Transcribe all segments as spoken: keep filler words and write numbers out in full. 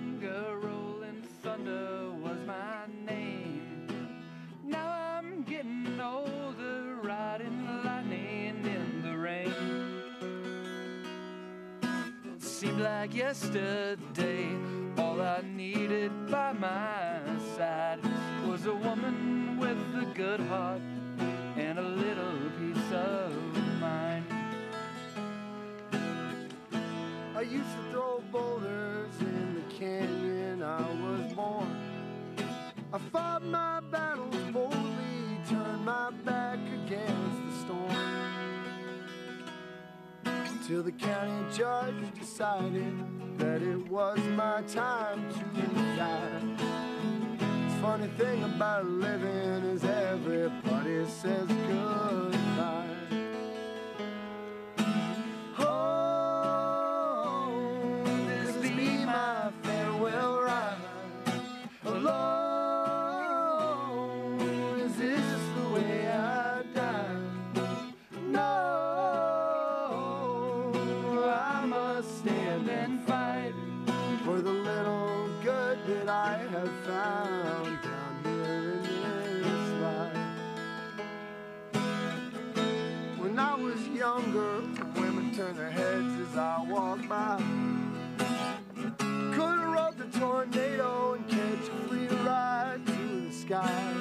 younger, rolling thunder was my name. Now I'm getting older, riding lightning in the rain. Seemed like yesterday, all I needed by my side was a woman with a good heart and a little piece of mind. I used to throw boulders in the canyon I was born. I fought my battles boldly, turned my back against the storm, till the county judge decided that it was my time to die. The funny thing about living is everybody says goodbye. Turn their heads as I walk by. Could've rode the tornado and catch a free ride to the sky.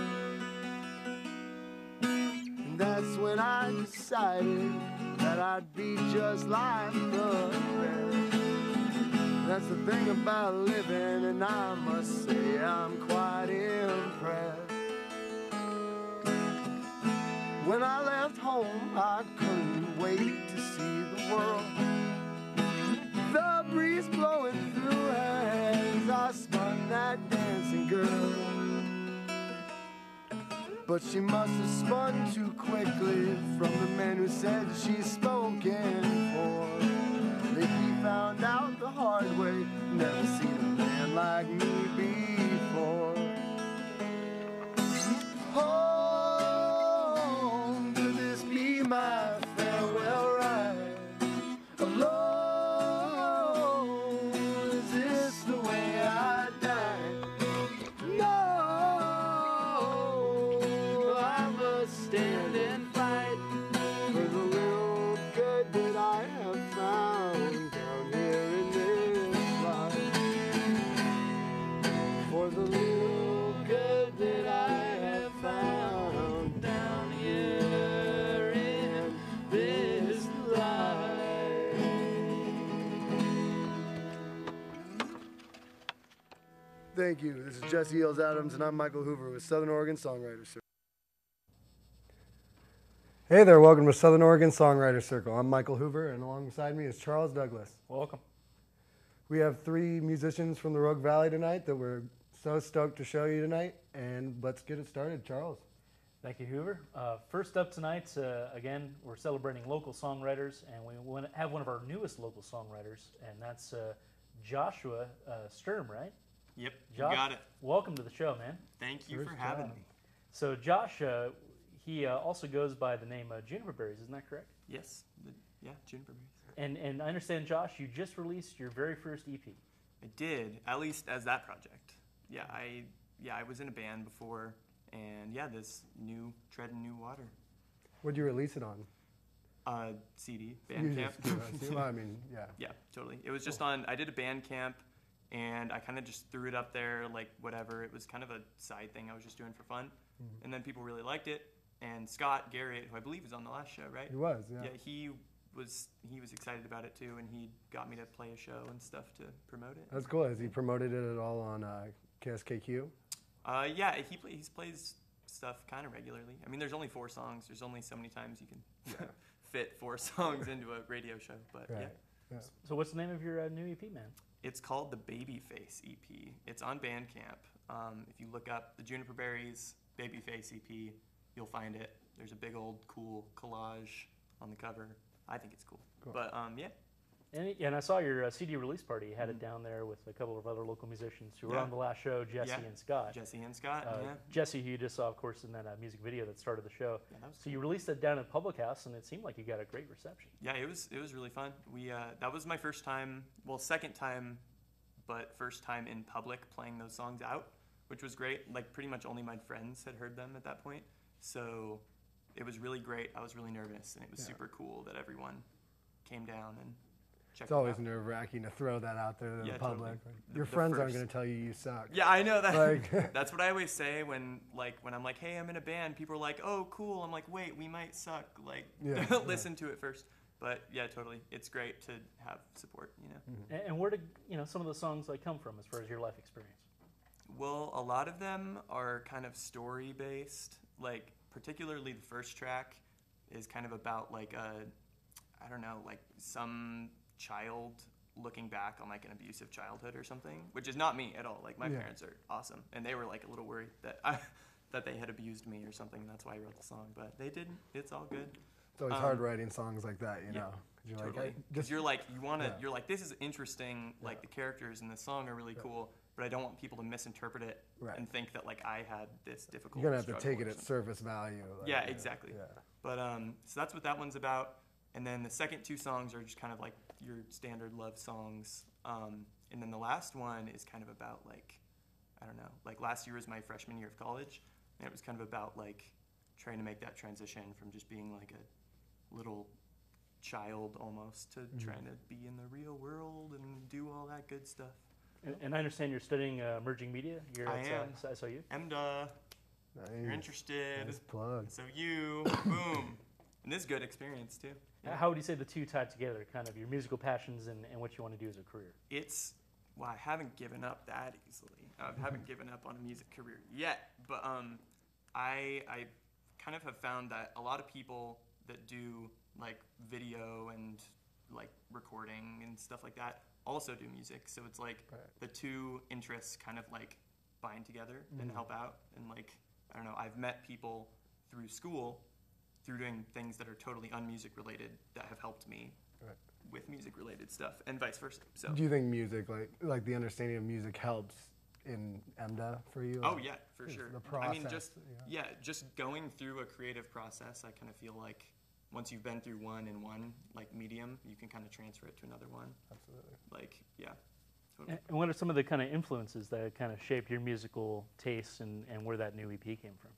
And that's when I decided that I'd be just like the rest. That's the thing about living, and I must say I'm quite impressed. When I left home, I couldn't wait to see the world. The breeze blowing through as I spun that dancing girl. But she must have spun too quickly from the man who said she spoke in for. That he found out the hard way, never seen a man like me before. Oh, my farewell ride, alone, is this the way I die? No, I must stand and fight for the little good that I have found down here in this life, for the little good that I have found down here. Thank you. This is Jesse Eells-Adams, and I'm Michael Hoover with Southern Oregon Songwriters Circle. Hey there, welcome to Southern Oregon Songwriters Circle. I'm Michael Hoover, and alongside me is Charles Douglas. Welcome. We have three musicians from the Rogue Valley tonight that we're so stoked to show you tonight, and let's get it started. Charles. Thank you, Hoover. Uh, first up tonight, uh, again, we're celebrating local songwriters, and we want to have one of our newest local songwriters, and that's uh, Joshua uh, Stirm, right? Yep, you Josh, got it. Welcome to the show, man. Thank you First for having job. me. So Josh, uh, he uh, also goes by the name uh, Juniper Berries, isn't that correct? Yes, the, yeah, Juniper Berries. And, and I understand, Josh, you just released your very first E P. I did, at least as that project. Yeah, I yeah I was in a band before, and yeah, this new Tread in New Water. What'd you release it on? Uh, C D, Bandcamp. Well, I mean, yeah. Yeah, totally. It was just cool. on, I did a Bandcamp, and I kind of just threw it up there, like whatever. It was kind of a side thing I was just doing for fun. Mm-hmm. And then people really liked it. And Scott Garriott, who I believe was on the last show, right? He was, yeah. Yeah, he was, he was excited about it too, and he got me to play a show and stuff to promote it. That's cool. Has he promoted it at all on uh, K S K Q? Uh, yeah, he, play, he plays stuff kind of regularly. I mean, there's only four songs. There's only so many times you can yeah. fit four songs into a radio show. But right. yeah. yeah. So what's the name of your uh, new E P, man? It's called the Babyface E P. It's on Bandcamp. Um, if you look up the Juniper Berries Babyface E P, you'll find it. There's a big old cool collage on the cover. I think it's cool. cool. But um, yeah. And, and I saw your uh, C D release party. You had mm-hmm. it down there with a couple of other local musicians who were yeah. on the last show, Jesse yeah. and Scott. Jesse and Scott, uh, yeah. Jesse, who you just saw, of course, in that uh, music video that started the show. Yeah, that was so cool. You released it down at Public House, and it seemed like you got a great reception. Yeah, it was it was really fun. We uh, that was my first time, well, second time but first time in public playing those songs out, which was great. Like pretty much only my friends had heard them at that point. So it was really great. I was really nervous, and it was yeah. super cool that everyone came down and checked it out. It's always nerve-wracking to throw that out there to yeah, the public. Totally. Your the, friends the aren't going to tell you you suck. Yeah, I know. That. Like, that's what I always say when like when I'm like, hey, I'm in a band. People are like, oh, cool. I'm like, wait, we might suck. Like, yeah, listen yeah. to it first. But yeah, totally. It's great to have support, you know. Mm-hmm. And where did you know some of the songs like come from as far as your life experience? Well, a lot of them are kind of story based. Like particularly the first track is kind of about like a, I don't know, like some child looking back on like an abusive childhood or something, which is not me at all. Like my yeah. parents are awesome, and they were like a little worried that I, that they had abused me or something. That's why I wrote the song, but they didn't. It's all good. It's always um, hard writing songs like that, you yeah, know. You're totally. Like, hey, just, you're like, you want to. Yeah. You're like, this is interesting. Yeah. Like the characters in this song are really yeah. cool, but I don't want people to misinterpret it right. and think that like I had this difficult. You're gonna have to take it at surface value. Like, yeah, exactly. Yeah. But um, so that's what that one's about. And then the second two songs are just kind of like your standard love songs. Um, and then the last one is kind of about like, I don't know. Like last year was my freshman year of college, and it was kind of about like trying to make that transition from just being like a little child almost to mm-hmm. trying to be in the real world and do all that good stuff. And, and I understand you're studying uh, emerging media. You're I at am. S O U. M D A. Nice. You're interested. Nice plug. S O U. Boom. And this is good experience too. Yeah. How would you say the two tied together, kind of your musical passions and, and what you want to do as a career? It's, well, I haven't given up that easily. I haven't given up on a music career yet, but um, I, I kind of have found that a lot of people that do like video and like recording and stuff like that also do music. So it's like right. the two interests kind of like bind together mm. and help out. And like, I don't know, I've met people through school, through doing things that are totally unmusic related that have helped me right. with music related stuff and vice versa. So do you think music, like like the understanding of music helps in M D A for you? Oh yeah, for sure. The process. I mean, just, yeah. yeah, just going through a creative process, I kind of feel like once you've been through one in one like medium, you can kind of transfer it to another one. Absolutely. Like, yeah. Totally. And what are some of the kind of influences that kind of shaped your musical tastes and, and where that new E P came from?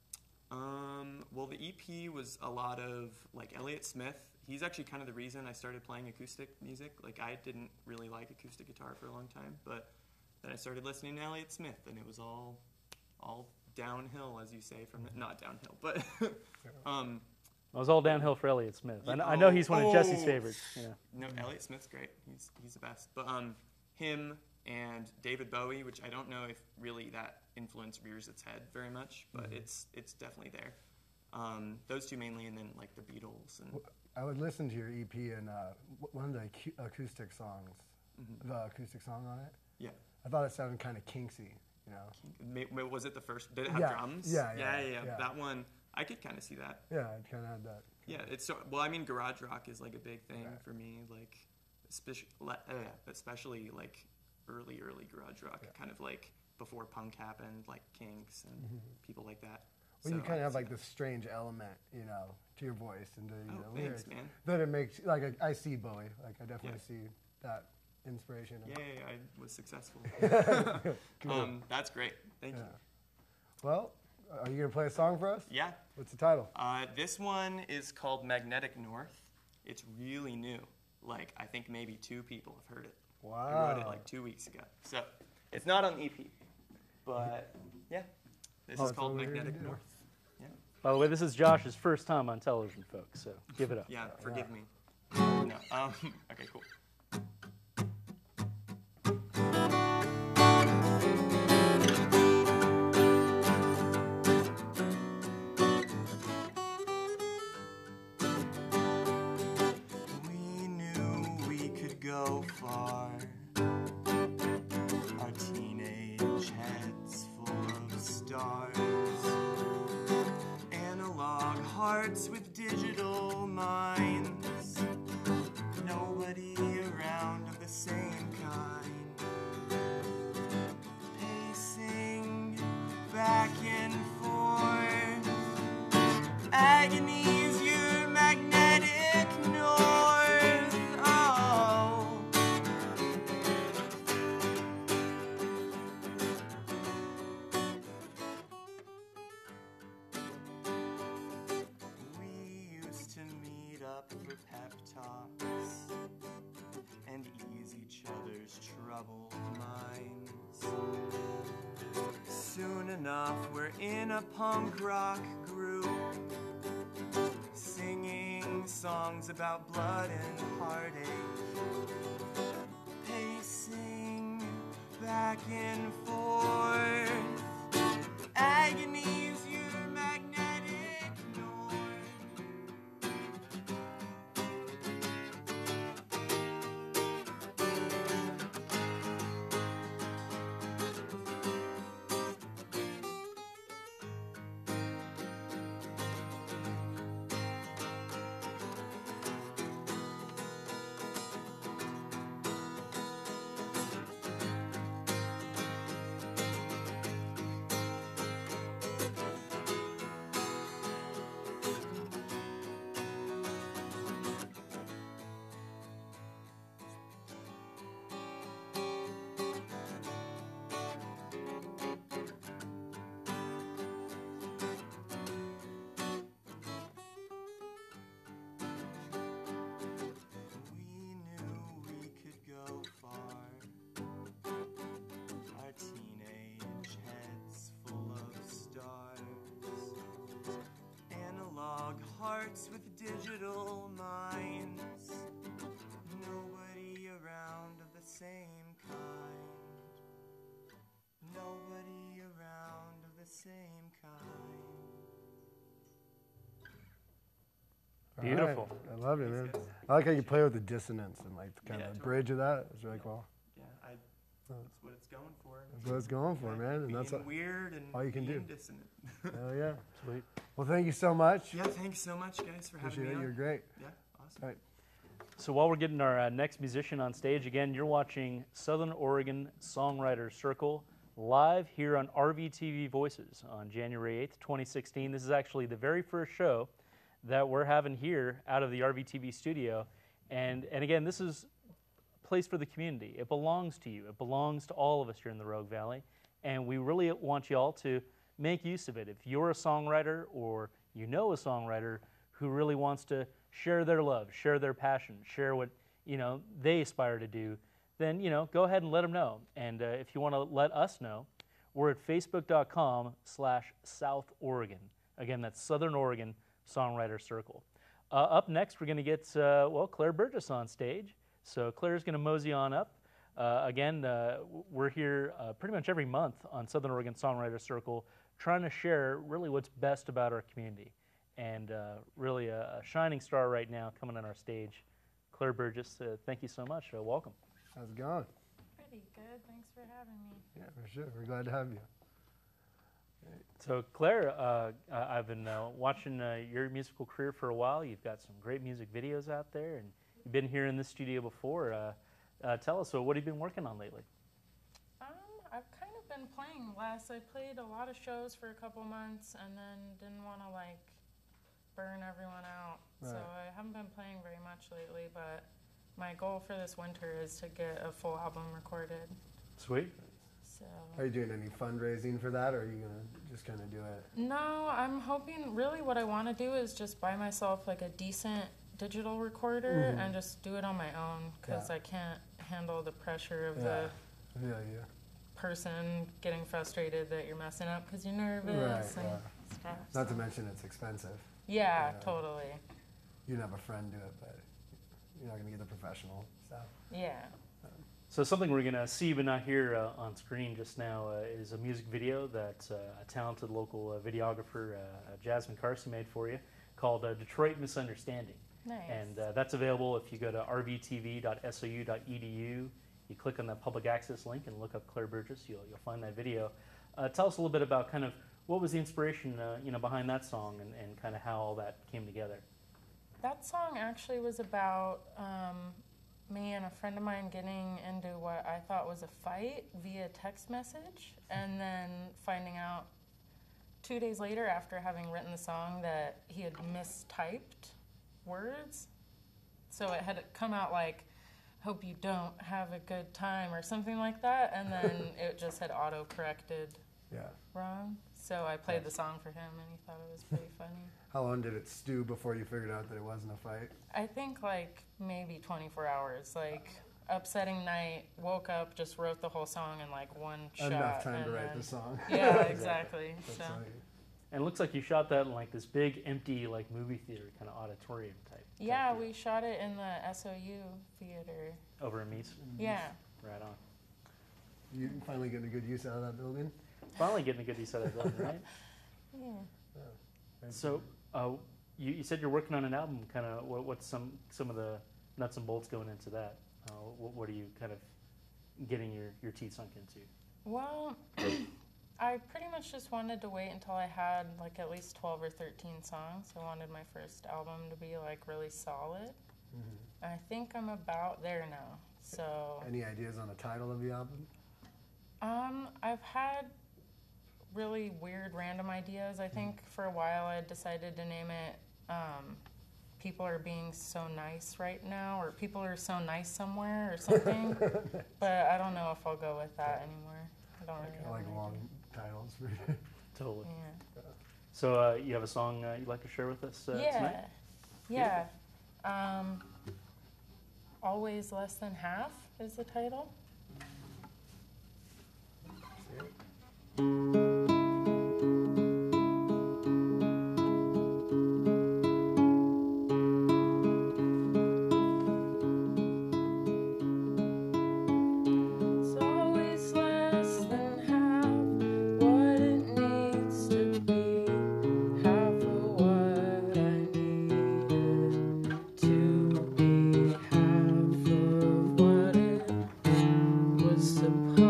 Um, well, the E P was a lot of like Elliot Smith. He's actually kind of the reason I started playing acoustic music. Like I didn't really like acoustic guitar for a long time, but then I started listening to Elliot Smith, and it was all all downhill, as you say, from mm-hmm. not downhill, but um, it was all downhill for Elliot Smith. I know, oh, I know he's one of Jesse's oh. favorites. Yeah. No, Elliot Smith's great. He's he's the best. But um, him and David Bowie, which I don't know if really that influence rears its head very much, but mm-hmm. it's it's definitely there. Um, those two mainly, and then like the Beatles. And I would listen to your E P and uh, one of the acoustic songs, mm-hmm. the acoustic song on it. Yeah. I thought it sounded kind of Kinksy, you know. Kink- was it the first? Did it have yeah. drums? Yeah yeah yeah, yeah, yeah, yeah. That one. I could kind of see that. Yeah, I kind of had that. Yeah, it's so, well, I mean, garage rock is like a big thing right. for me, like especially, uh, especially like early, early garage rock, yeah. kind of like before punk happened, like Kinks and mm-hmm. people like that. Well, so you kind of have like this strange element, you know, to your voice and to you oh, know, lyrics. Thanks, man. That it makes, like I, I see Bowie, like I definitely yeah. see that inspiration. Yeah, yeah, yeah, I was successful. um, that's great. Thank yeah. you. Well. Are you going to play a song for us? Yeah. What's the title? Uh, this one is called Magnetic North. It's really new. Like, I think maybe two people have heard it. Wow. I wrote it like two weeks ago. So, it's not on E P. But, yeah. This oh, is called Magnetic North. Yeah. By the way, this is Josh's first time on television, folks, so give it up. Yeah, yeah forgive yeah. me. No. Um, okay, cool. enough, we're in a punk rock group, singing songs about blood and heartache, pacing back and forth, agony's your magnetic north. Hearts with digital minds, nobody around of the same kind, nobody around of the same kind. Beautiful. Right. I love it, man. I like how you play with the dissonance and like kind yeah, of the totally. Bridge of that. It's really yeah. cool. Yeah, I, that's what it's going for. That's what it's going for, man. And that's weird and all you can do. Dissonant. Hell yeah. Sweet. Well, thank you so much. Yeah, thanks so much, guys, for having me on. Appreciate it. You're great. Yeah, awesome. All right. So while we're getting our uh, next musician on stage, again, you're watching Southern Oregon Songwriters Circle live here on R V T V Voices on January eighth, twenty sixteen. This is actually the very first show that we're having here out of the R V T V studio. And, and again, this is a place for the community. It belongs to you. It belongs to all of us here in the Rogue Valley. And we really want you all to make use of it. If you're a songwriter or you know a songwriter who really wants to share their love, share their passion, share what you know they aspire to do, then you know go ahead and let them know. And uh, if you want to let us know, we're at facebook dot com slash South Oregon. Again, that's Southern Oregon Songwriter Circle. Uh, up next, we're going to get uh, well Claire Burgess on stage. So Claire's going to mosey on up. Uh, again, uh, we're here uh, pretty much every month on Southern Oregon Songwriter Circle, trying to share really what's best about our community. And uh, really a, a shining star right now coming on our stage. Claire Burgess, uh, thank you so much. Uh, welcome. How's it going? Pretty good. Thanks for having me. Yeah, for sure. We're glad to have you. Right. So Claire, uh, I've been uh, watching uh, your musical career for a while. You've got some great music videos out there, and you've been here in this studio before. Uh, uh, tell us, so what have you been working on lately? Um, I've kind been playing less. I played a lot of shows for a couple months and then didn't want to like burn everyone out. Right. So I haven't been playing very much lately, but my goal for this winter is to get a full album recorded. Sweet. So are you doing any fundraising for that, or are you gonna just kind of do it? No, I'm hoping really what I want to do is just buy myself like a decent digital recorder mm-hmm. and just do it on my own, because yeah. I can't handle the pressure of yeah. the yeah yeah person getting frustrated that you're messing up because you're nervous right, and yeah. stuff. Not to mention it's expensive. Yeah, you know, totally. You can have a friend do it, but you're not going to get the professional stuff. Yeah. Um, so something we're going to see but not hear uh, on screen just now uh, is a music video that uh, a talented local uh, videographer, uh, Jasmine Carson, made for you called uh, Detroit Misunderstanding. Nice. And uh, that's available if you go to r v t v dot s o u dot e d u. You click on that public access link and look up Claire Burgess, you'll, you'll find that video. Uh, tell us a little bit about kind of what was the inspiration uh, you know, behind that song, and, and kind of how all that came together. That song actually was about um, me and a friend of mine getting into what I thought was a fight via text message, and then finding out two days later after having written the song that he had mistyped words. So it had come out like, hope you don't have a good time or something like that, and then it just had auto-corrected yeah. wrong. So I played yeah. the song for him, and he thought it was pretty funny. How long did it stew before you figured out that it wasn't a fight? I think like maybe twenty-four hours. Like upsetting night, woke up, just wrote the whole song in like one shot. Enough time to write the song. Yeah, exactly. So. And it looks like you shot that in like this big empty like movie theater kind of auditorium type. Yeah, type we shot it in the S O U theater. Over in Meese? Yeah. Right on. You finally getting a good use out of that building? Finally getting a good use out of that building, right? Yeah. yeah. So uh, you, you said you're working on an album. Kind of what, what's some, some of the nuts and bolts going into that? Uh, what, what are you kind of getting your, your teeth sunk into? Well, I pretty much just wanted to wait until I had like at least twelve or thirteen songs. I wanted my first album to be like really solid. Mm-hmm. I think I'm about there now. So any ideas on the title of the album? Um, I've had really weird random ideas. I think for a while I decided to name it um, People Are Being So Nice Right Now, or People Are So Nice Somewhere or something. But I don't know if I'll go with that anymore. I don't really I like long idea. Titles. Totally. Yeah. So uh, you have a song uh, you'd like to share with us uh, yeah. tonight? Yeah. Yeah. Um, Always Less Than Half is the title. It's always less than half what it needs to be, half of what I needed to be, half of what it was supposed to be.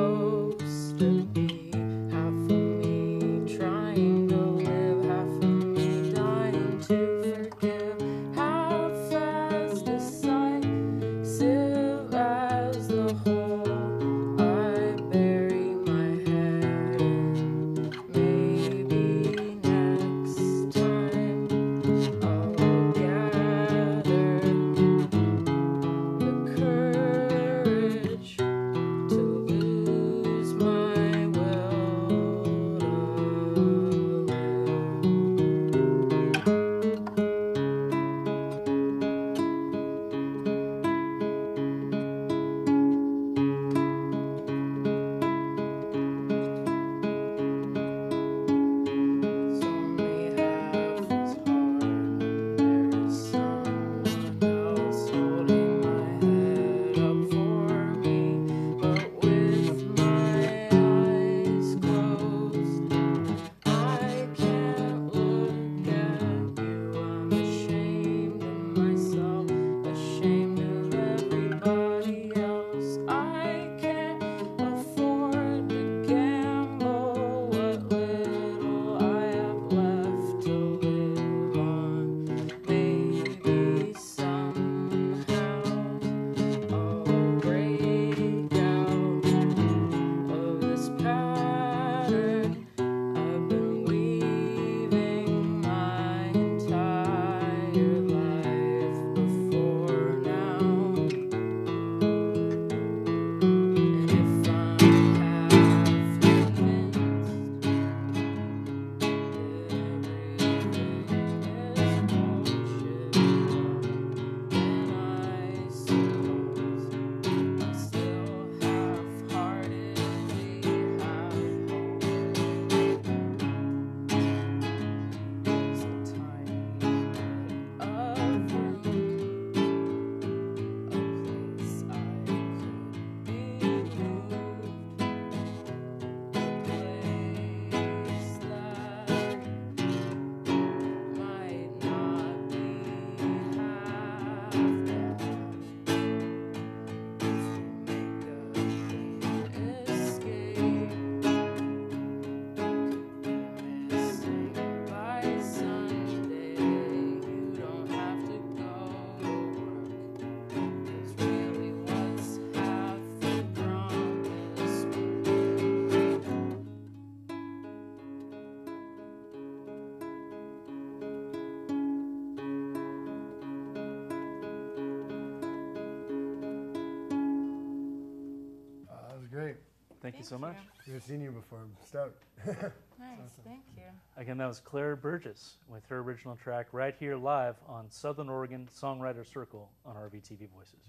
Thank, thank you so you. much. We've seen you before. I'm stoked. Nice, awesome. Thank you. Again, that was Claire Burgess with her original track right here live on Southern Oregon Songwriters Circle on R V T V Voices.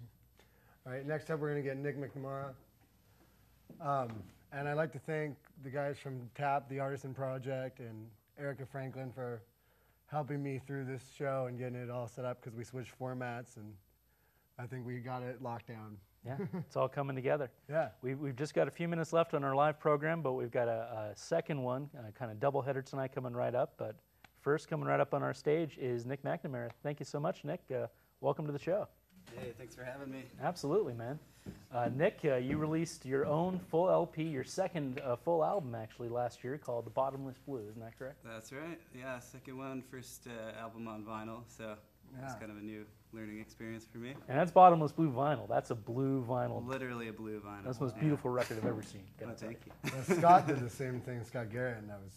All right, next up we're going to get Nic McNamara. Um, and I'd like to thank the guys from T A P, The Artisan Project, and Erica Franklin for helping me through this show and getting it all set up, because we switched formats and I think we got it locked down. Yeah, it's all coming together. Yeah. We've, we've just got a few minutes left on our live program, but we've got a, a second one, a kind of double-header tonight coming right up. But first, coming right up on our stage is Nic McNamara. Thank you so much, Nic. Uh, welcome to the show. Hey, thanks for having me. Absolutely, man. Uh, Nic, uh, you released your own full L P, your second uh, full album, actually, last year, called The Bottomless Blue. Isn't that correct? That's right. Yeah, second one, first uh, album on vinyl, so yeah. It's kind of a new learning experience for me. And that's Bottomless Blue vinyl. That's a blue vinyl. Literally a blue vinyl. That's the most beautiful yeah. record I've ever seen. Oh, thank you. Well, Scott did the same thing, Scott Garriott, and I was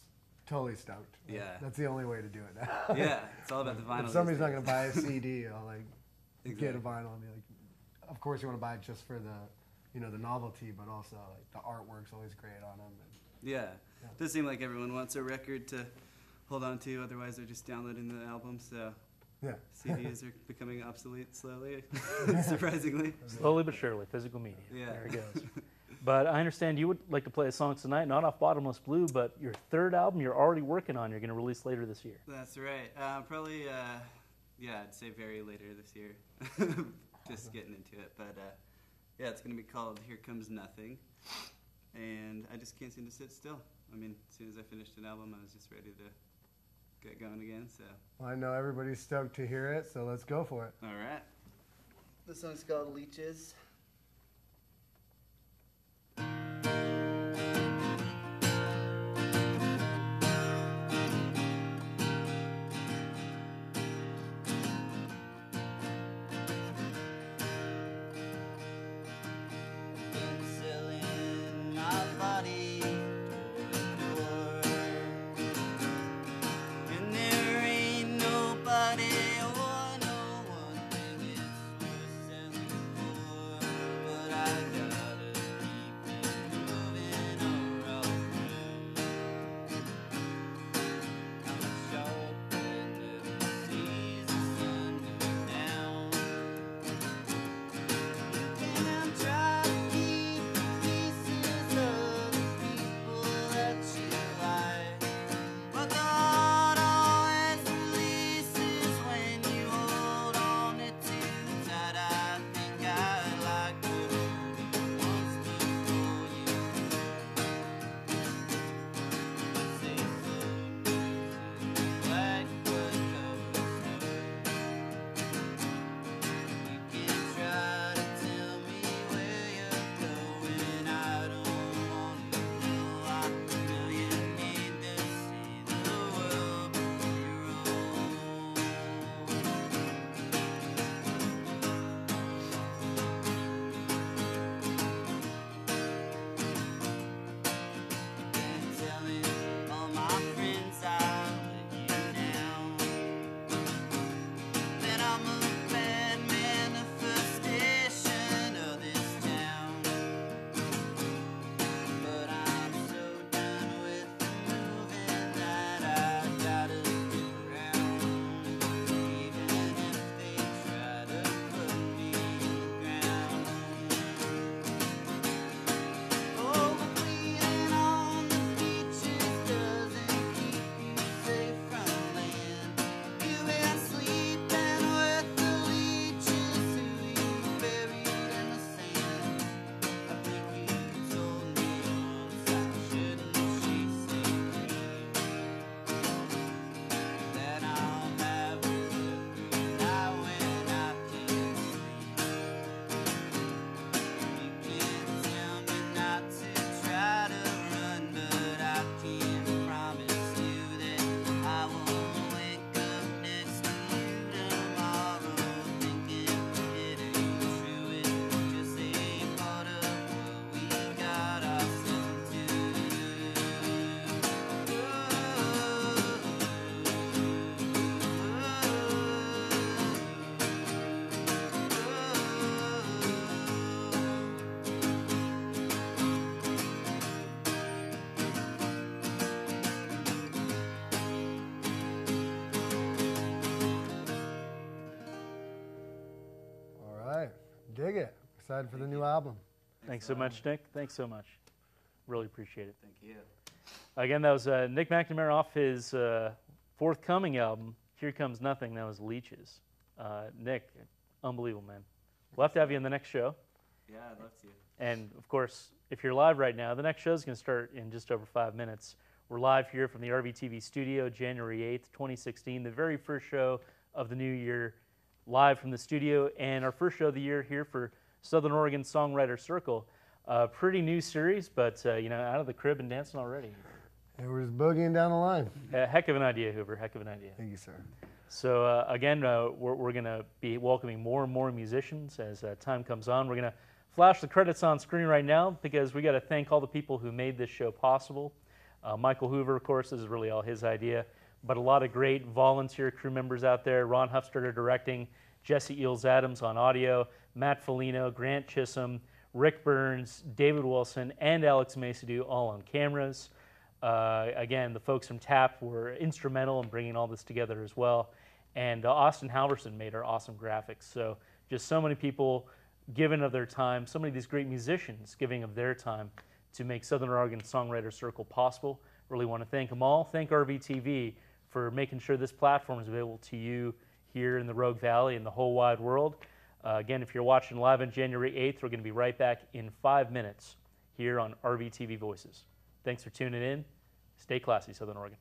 totally stoked. Yeah. That's the only way to do it now. Yeah, it's all about the vinyl. If somebody's not going to buy a C D, I'll, like... Exactly. Get a vinyl and be like, of course you want to buy it just for the, you know, the novelty, but also like the artwork's always great on them. And, yeah. yeah, it does seem like everyone wants a record to hold on to, otherwise they're just downloading the album. So yeah, C Ds are becoming obsolete slowly, surprisingly. Slowly but surely, physical media. Yeah, there it goes. But I understand you would like to play a song tonight, not off Bottomless Blue, but your third album you're already working on, you're going to release later this year. That's right. Uh, probably. Uh, Yeah, I'd say very later this year, just getting into it. But uh, yeah, it's going to be called Here Comes Nothing, and I just can't seem to sit still. I mean, as soon as I finished an album, I was just ready to get going again. So well, I know everybody's stoked to hear it, so let's go for it. All right. This song's called Leeches. Excited for Thank the new you. album. Thanks so much, Nick. Thanks so much. Really appreciate it. Thank you. Again, that was uh, Nic McNamara off his uh, forthcoming album, Here Comes Nothing. That was Leeches. Uh, Nick, unbelievable, man. We'll have to have you in the next show. Yeah, I'd love to. And, of course, if you're live right now, the next show is going to start in just over five minutes. We're live here from the R V T V studio, January eighth, twenty sixteen, the very first show of the new year, live from the studio, and our first show of the year here for Southern Oregon Songwriters Circle. Uh, pretty new series, but, uh, you know, out of the crib and dancing already. And we're just boogieing down the line. Uh, heck of an idea, Hoover. Heck of an idea. Thank you, sir. So, uh, again, uh, we're, we're going to be welcoming more and more musicians as uh, time comes on. We're going to flash the credits on screen right now because we got to thank all the people who made this show possible. Uh, Michael Hoover, of course, this is really all his idea, but a lot of great volunteer crew members out there. Ron Huffstutter directing, Jesse Eells-Adams on audio, Matt Folino, Grant Chisholm, Rick Burns, David Wilson, and Alex Macedou all on cameras. Uh, again, the folks from T A P were instrumental in bringing all this together as well. And uh, Austin Halverson made our awesome graphics. So just so many people giving of their time, so many of these great musicians giving of their time to make Southern Oregon Songwriters Circle possible. Really want to thank them all. Thank R V T V for making sure this platform is available to you here in the Rogue Valley and the whole wide world. Uh, again, if you're watching live on January eighth, we're going to be right back in five minutes here on R V T V Voices. Thanks for tuning in. Stay classy, Southern Oregon.